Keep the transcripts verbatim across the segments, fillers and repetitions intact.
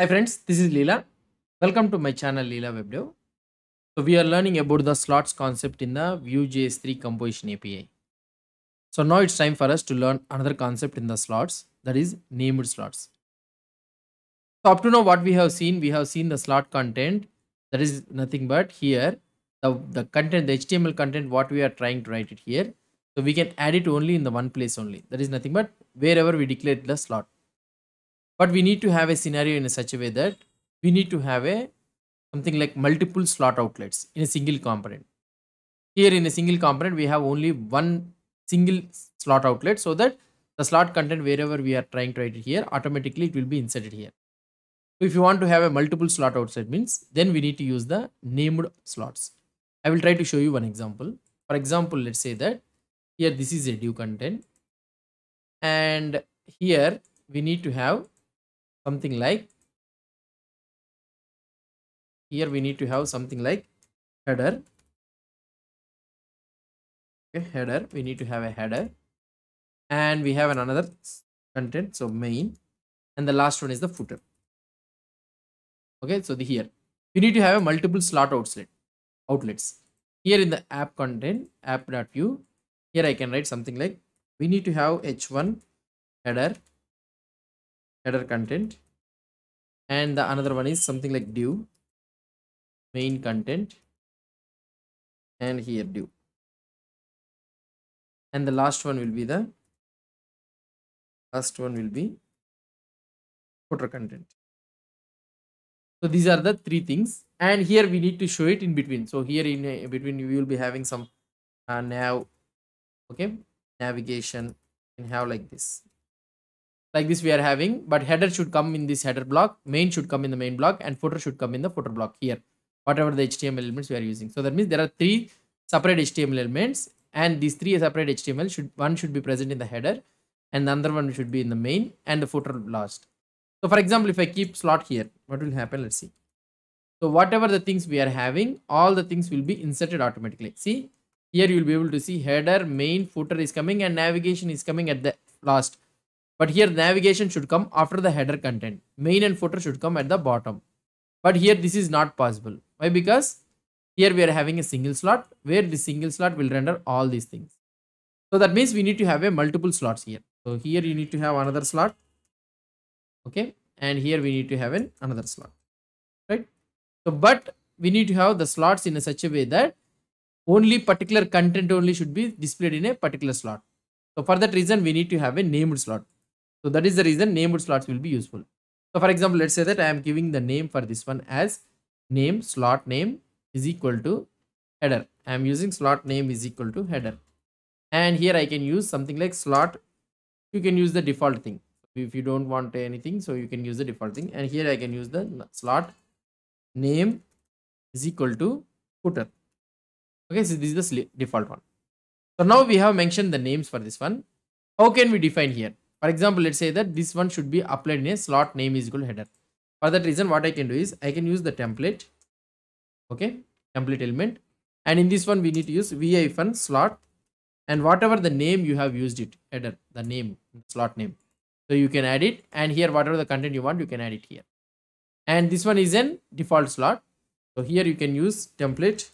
Hi friends, this is Leela. Welcome to my channel Leela Web Dev. So we are learning about the slots concept in the Vue.js three composition A P I. So now it's time for us to learn another concept in the slots, that is named slots. So up to now what we have seen, we have seen the slot content, that is nothing but here the, the content, the H T M L content what we are trying to write it here. So we can add it only in the one place only, that is nothing but wherever we declare the slot. But we need to have a scenario in such a way that we need to have a something like multiple slot outlets in a single component. Here in a single component, we have only one single slot outlet, so that the slot content wherever we are trying to write it here, automatically it will be inserted here. So if you want to have a multiple slot outlet means, then we need to use the named slots. I will try to show you one example. For example, let's say that here this is a div content, and here we need to have something like here we need to have something like header. Okay, header, we need to have a header, and we have another content, so main, and the last one is the footer. Okay, so the here you need to have a multiple slot outlet outlets. Here in the app content, app.view, here I can write something like we need to have h one header header content, and the another one is something like div main content, and here div, and the last one will be the last one will be footer content. So these are the three things, and here we need to show it in between. So here in uh, between we will be having some uh, nav okay navigation and have like this Like this we are having, but header should come in this header block, main should come in the main block, and footer should come in the footer block here, whatever the H T M L elements we are using. So that means there are three separate H T M L elements, and these three separate H T M L should, one should be present in the header, and the other one should be in the main, and the footer last. So for example, if I keep slot here, what will happen? Let's see. So whatever the things we are having, all the things will be inserted automatically. See, here you will be able to see header, main, footer is coming, and navigation is coming at the last. But here navigation should come after the header content. Main and footer should come at the bottom. But here this is not possible. Why? Because here we are having a single slot where the single slot will render all these things. So that means we need to have a multiple slots here. So here you need to have another slot. Okay. And here we need to have an another slot. Right. So but we need to have the slots in a such a way that only particular content only should be displayed in a particular slot. So for that reason we need to have a named slot. So that is the reason named slots will be useful. So for example, let's say that I am giving the name for this one as name slot name is equal to header. I am using slot name is equal to header. And here I can use something like slot. You can use the default thing. If you don't want anything, so you can use the default thing. And here I can use the slot name is equal to footer. Okay, so this is the default one. So now we have mentioned the names for this one. How can we define here? For example, let's say that this one should be applied in a slot name is equal to header. For that reason, what I can do is I can use the template, okay, template element, and in this one we need to use v-slot slot, and whatever the name you have used it, header, the name, slot name. So you can add it, and here whatever the content you want, you can add it here. And this one is an default slot. So here you can use template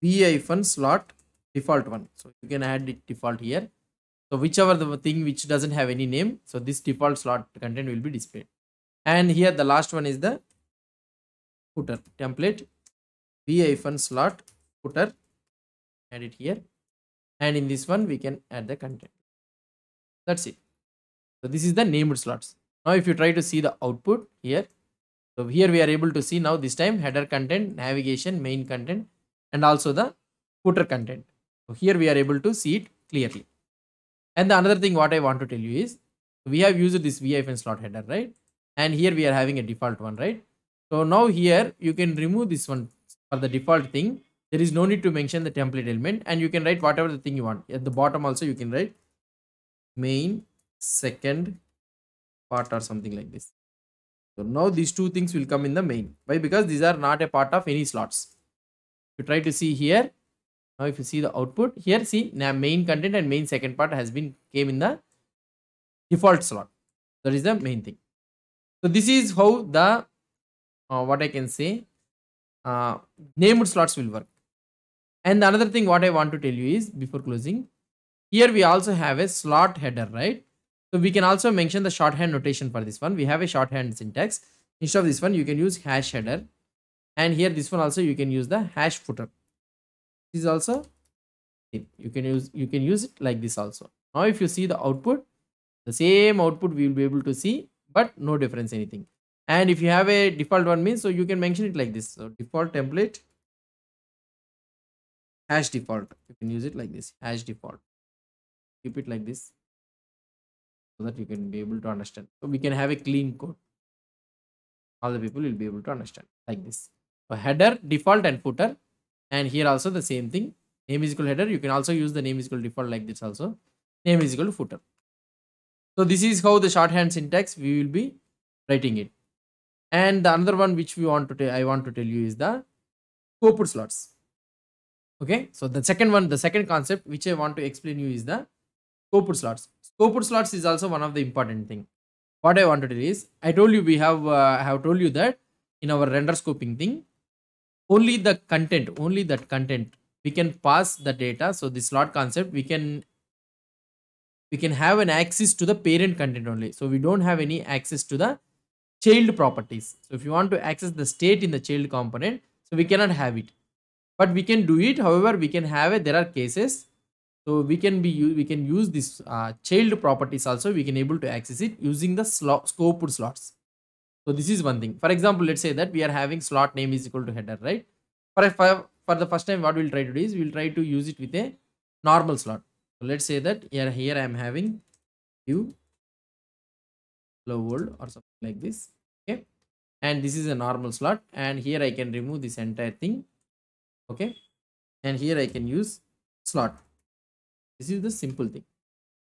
v-slot slot. Default one, so you can add it default here. So whichever the thing which doesn't have any name, so this default slot content will be displayed. And here the last one is the footer template v-slot footer, add it here, and in this one we can add the content. That's it. So this is the named slots. Now if you try to see the output here, so here we are able to see now this time header content, navigation, main content, and also the footer content. So here we are able to see it clearly. And the another thing what I want to tell you is we have used this v-slot header, right? And here we are having a default one, right? So now here you can remove this one for the default thing. There is no need to mention the template element, and you can write whatever the thing you want. At the bottom also you can write main second part or something like this. So now these two things will come in the main. Why? Because these are not a part of any slots. You try to see here. Now if you see the output here, see now main content and main second part has been came in the default slot. That is the main thing. So this is how the uh, what I can say uh, named slots will work. And another thing what I want to tell you is, before closing, here we also have a slot header, right? So we can also mention the shorthand notation for this one. We have a shorthand syntax. Instead of this one, you can use hash header. And here this one also you can use the hash footer. This is also you can use you can use it like this also. Now if you see the output, the same output we will be able to see, but no difference anything. And if you have a default one means, so you can mention it like this. So default template hash default. You can use it like this, hash default. Keep it like this so that you can be able to understand. So we can have a clean code. All the people will be able to understand like this. So header, default, and footer. And here also the same thing. Name is equal header. You can also use the name is equal default like this also. Name is equal to footer. So this is how the shorthand syntax we will be writing it. And the another one which we want to tell I want to tell you is the scoped slots. Okay, so the second one, the second concept which I want to explain you is the scoped slots. Scoped slots is also one of the important thing. What I want to do is, I told you we have uh, have told you that in our render scoping thing, only the content, only that content we can pass the data. So the slot concept we can. We can have an access to the parent content only. So we don't have any access to the child properties. So if you want to access the state in the child component, so we cannot have it. But we can do it. However, we can have it. There are cases. So we can be we can use this uh, child properties also. We can able to access it using the slot, scoped slots. So this is one thing. For example, let's say that we are having slot name is equal to header, right? For a, for the first time, what we'll try to do is we'll try to use it with a normal slot. So let's say that here, here I am having Vue, hello world or something like this. Okay. And this is a normal slot. And here I can remove this entire thing. Okay. And here I can use slot. This is the simple thing.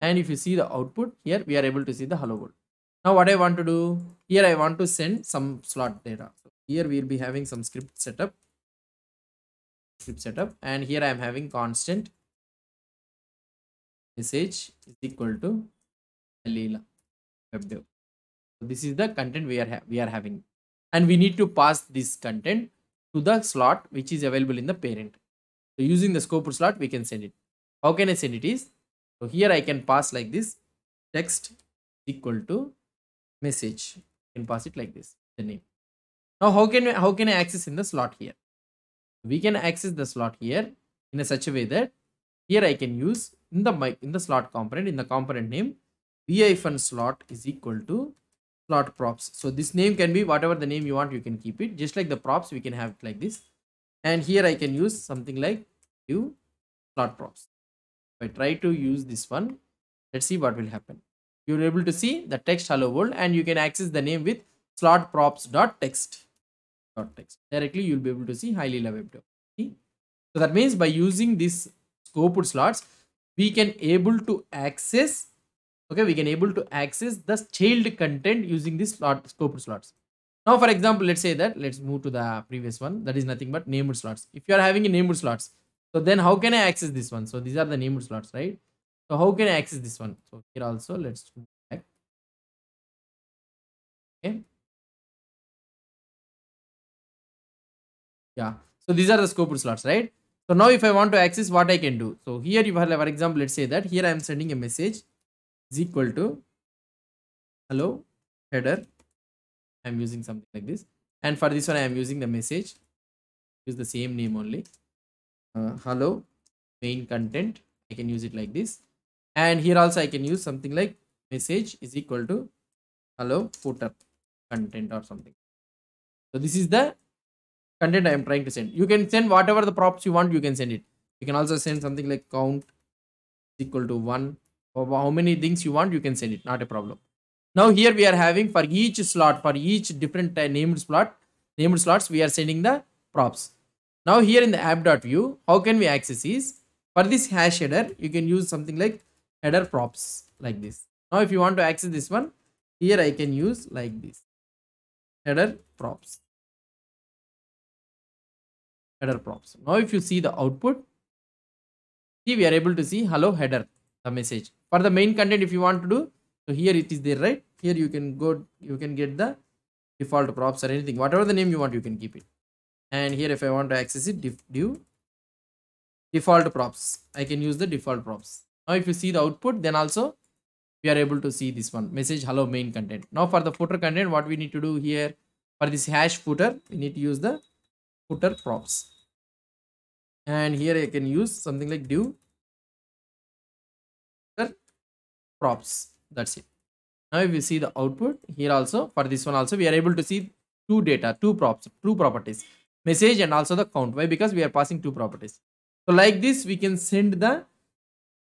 And if you see the output here, we are able to see the hello world. Now what I want to do here, I want to send some slot data. So here we'll be having some script setup, script setup. And here I am having constant message is equal to Leela Web Dev. So this is the content we are we are having, and we need to pass this content to the slot which is available in the parent. So using the scoped slot, we can send it. How can I send it is, so here I can pass like this, text equal to message. I can pass it like this, the name. Now how can how can I access in the slot here? We can access the slot here in a such a way that here I can use in the mic in the slot component, in the component name, v-slot is equal to slot props. So this name can be whatever the name you want, you can keep it. Just like the props, we can have it like this. And here I can use something like view slot props. If I try to use this one, let's see what will happen. You're able to see the text hello world, and you can access the name with slot props dot text dot text. Directly you'll be able to see hi Leela Web Dev. So that means by using this scoped slots, we can able to access, okay, we can able to access the child content using this slot scoped slots. Now, for example, let's say that let's move to the previous one. That is nothing but named slots. If you are having a named slots, so then how can I access this one? So these are the named slots, right? So how can I access this one? So here also let's move back. Okay. Yeah. So these are the scoped slots, right? So now if I want to access, what I can do, so here you have, for example, let's say that here I am sending a message is equal to hello header. I am using something like this. And for this one, I am using the message, use the same name only, uh, hello main content. I can use it like this. And here also I can use something like message is equal to hello footer content or something. So this is the content I am trying to send. You can send whatever the props you want, you can send it. You can also send something like count is equal to one, or how many things you want, you can send it, not a problem. Now here we are having for each slot, for each different named slot, named slots, we are sending the props. Now here in the app.view, how can we access is, for this hash header, you can use something like header props like this. Now if you want to access this one, here I can use like this, header props. Header props. Now if you see the output, see we are able to see hello header, the message. For the main content, if you want to do, so here it is there, right? here you can go, you can get the default props or anything, whatever the name you want, you can keep it. And here if I want to access it, diff, div, default props, I can use the default props. Now if you see the output, then also we are able to see this one message, hello main content. Now for the footer content, what we need to do here, for this hash footer, we need to use the footer props. And here I can use something like div props. That's it. Now if you see the output here also, for this one also, we are able to see two data, two props, two properties, message and also the count. Why? Because we are passing two properties. So like this, we can send the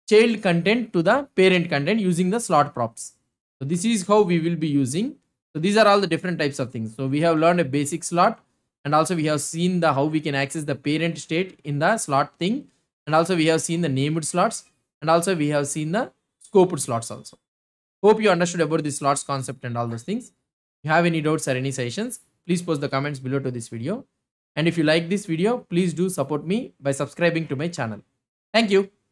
child content to the parent content using the slot props. So this is how we will be using. So these are all the different types of things. So we have learned a basic slot, and also we have seen the how we can access the parent state in the slot thing, and also we have seen the named slots, and also we have seen the scoped slots also. Hope you understood about the slots concept and all those things. If you have any doubts or any suggestions, please post the comments below to this video. And if you like this video, please do support me by subscribing to my channel. Thank you.